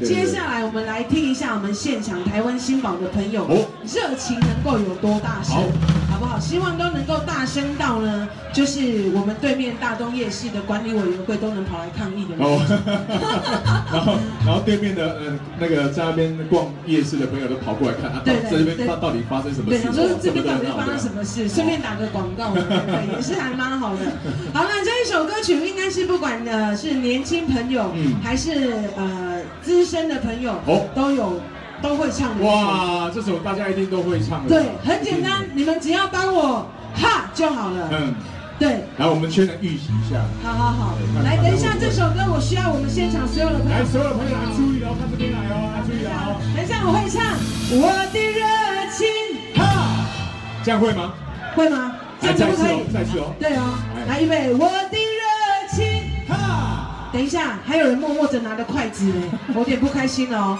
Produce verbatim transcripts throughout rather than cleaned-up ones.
接下来我们来听一下我们现场台湾新宝的朋友热情能够有多大声，好不好？希望都能够大声到呢，就是我们对面大东夜市的管理委员会都能跑来抗议的。哦，然后然后对面的呃那个在那边逛夜市的朋友都跑过来看，啊，在这边到底发生什么事？对，想说这边到底发生什么事？顺便打个广告，对，也是还蛮好的。好了，这一首歌曲应该是不管呃是年轻朋友还是呃资。 资深的朋友都有都会唱的哇，这首大家一定都会唱的。对，很简单，你们只要帮我哈就好了。嗯，对。来，我们先来预习一下。好好好，来，等一下这首歌，我需要我们现场所有的朋友。来，所有的朋友来注意哦，看这边来哦，注意哦。等一下我会唱我的热情哈，这样会吗？会吗？这样可不可以？再次哦，对哦，来预备我的热情哈。 等一下，还有人默默着拿着筷子呢，我有点不开心了哦。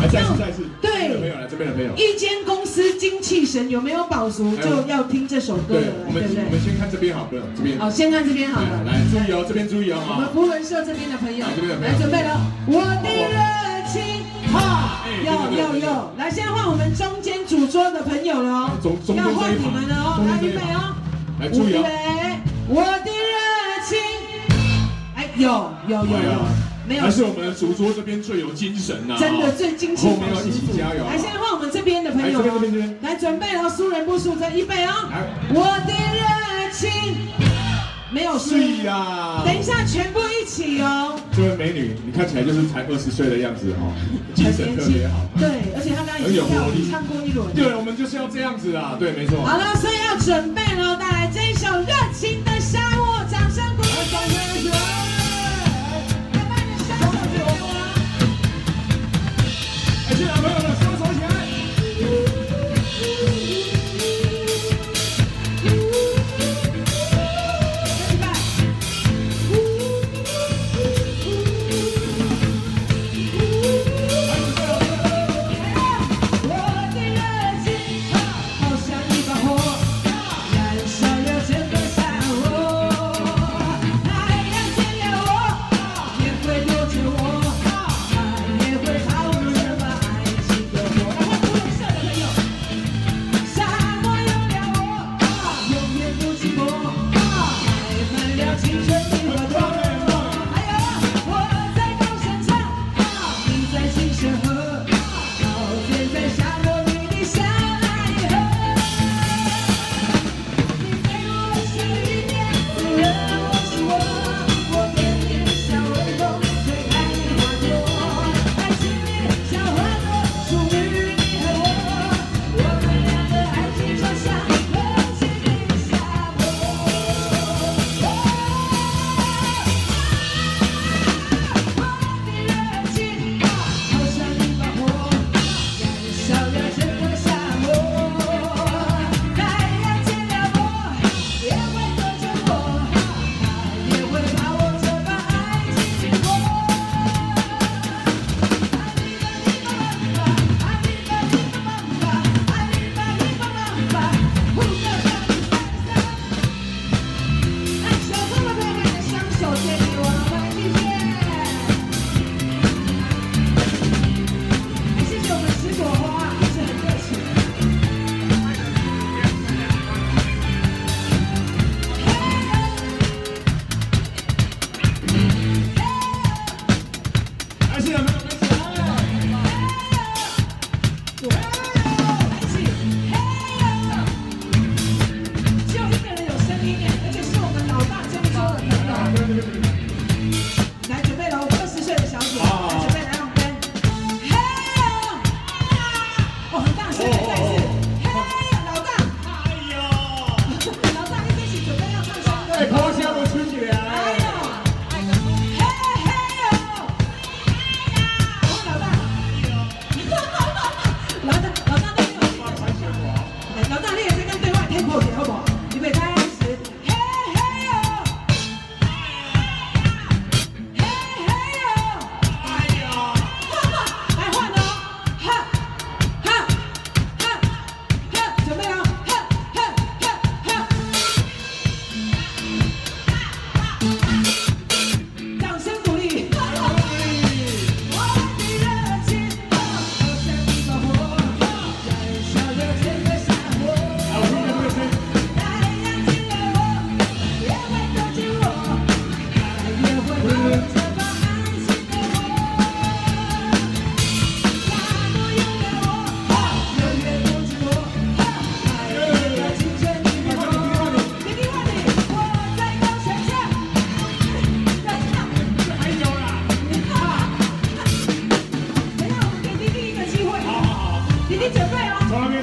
来，再次，再次。对，没有来这边的没有。一间公司精气神有没有饱足，就要听这首歌了，对不对？我们先看这边好，不用这边。好，先看这边好了。来，注意哦，这边注意哦。我们福伦社这边的朋友，来准备了，我的热情哈，要要要，来，现在换我们中间主桌的朋友了哦，要换你们了哦，来预备哦，来注意哦，我的热情。 有有有有，没有？还是我们主桌这边最有精神呐，真的最精气神。后面要一起加油！来，现在换我们这边的朋友，来准备哦，输人不输阵，预备哦！我的热情没有输呀！等一下，全部一起哦！这位美女，你看起来就是才二十岁的样子哦，精神特别好。对，而且她刚刚也唱过一轮。对，我们就是要这样子啊！对，没错。好了，所以要准备喽，带来这一首《热情的沙漠》，掌声鼓励。 现场朋友们，双手起来！预备！我的热情，好像一把火，燃烧热情的沙漠。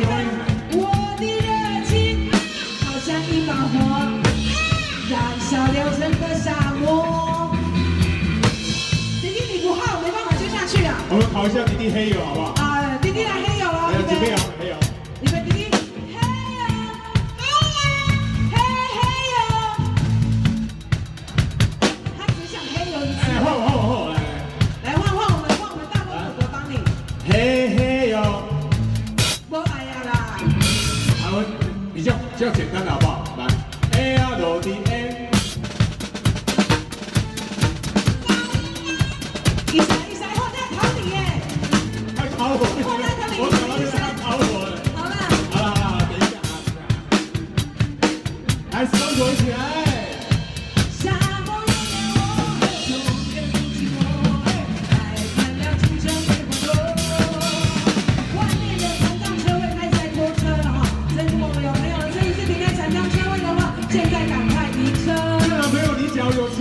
台湾人。我的热情好像一把火，燃烧了整个沙漠。弟弟你不好，我没办法追下去了。我们考一下弟弟黑友好不好？啊，弟弟来黑友了，准备好。 比较简单的好不好？来 ，A 啊，落地 A。一闪一闪，我在考你耶！快考我！我考到就是他考我了。好了，好了，好了，等一下啊，来，生活起来。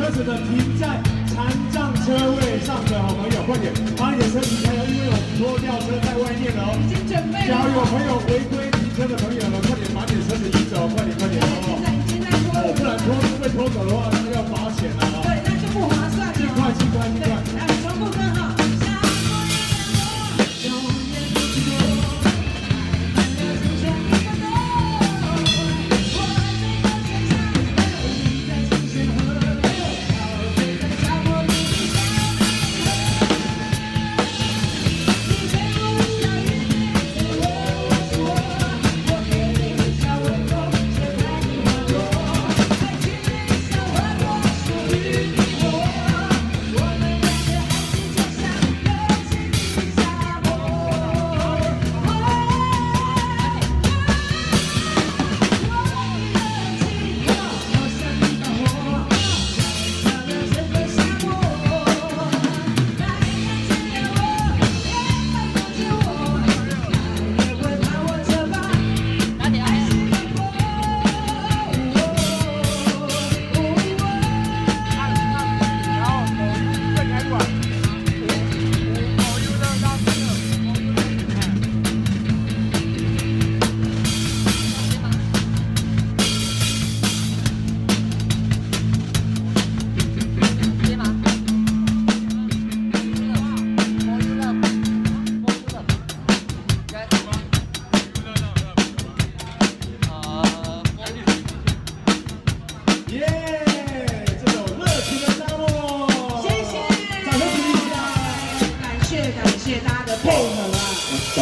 车子的停在残障车位上的好朋友，快点把你的车停开了，因为有很多吊车在外面了哦。已经准备了。只要有朋友违规停车的朋友呢，快点把你的车子移走，快点快点哦。现在现在拖，哦，不然拖被拖走的话，那要罚钱啊。对，那就不划算了。尽快尽快尽快。哎，全部跟好。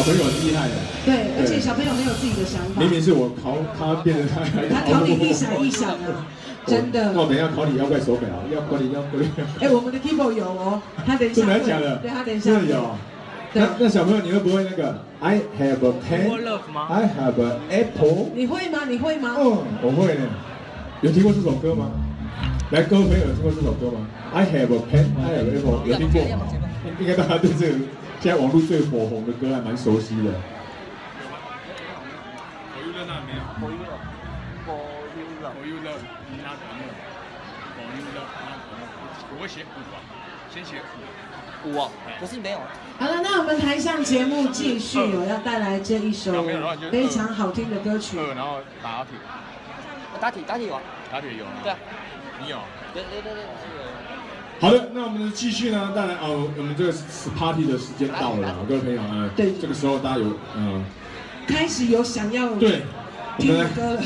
小朋友很厉害的，对，而且小朋友很有自己的想法。明明是我考他变得他，他考你一闪一闪啊，真的。那我等一下考你要怪手表，要怪你要怪。哎，我们的 keyboard 有哦，他等一下。真的假的？对，他等一下。真的有。那那小朋友你会不会那个 ？I have a pen. I have an apple. 你会吗？你会吗？哦，我会呢。有听过这首歌吗？来，各位朋友有听过这首歌吗 ？I have a pen. I have an apple. 有听过？应该大家对这个。 现在网络最火红的歌还蛮熟悉的。For you love 没有 ？For you love。For you love。For you love。那什么 ？For you love。我会写古啊，先写古。古啊，可是没有。好了，那我们台上节目继续，我要带来这一首非常好听的歌曲。然后打铁。打铁打铁有啊。打铁有啊。对啊。你有？对对对对。 好的，那我们继续呢。当然哦，我们这个 party 的时间到了，各位朋友啊，对，这个时候大家有嗯，开始有想要对听歌了。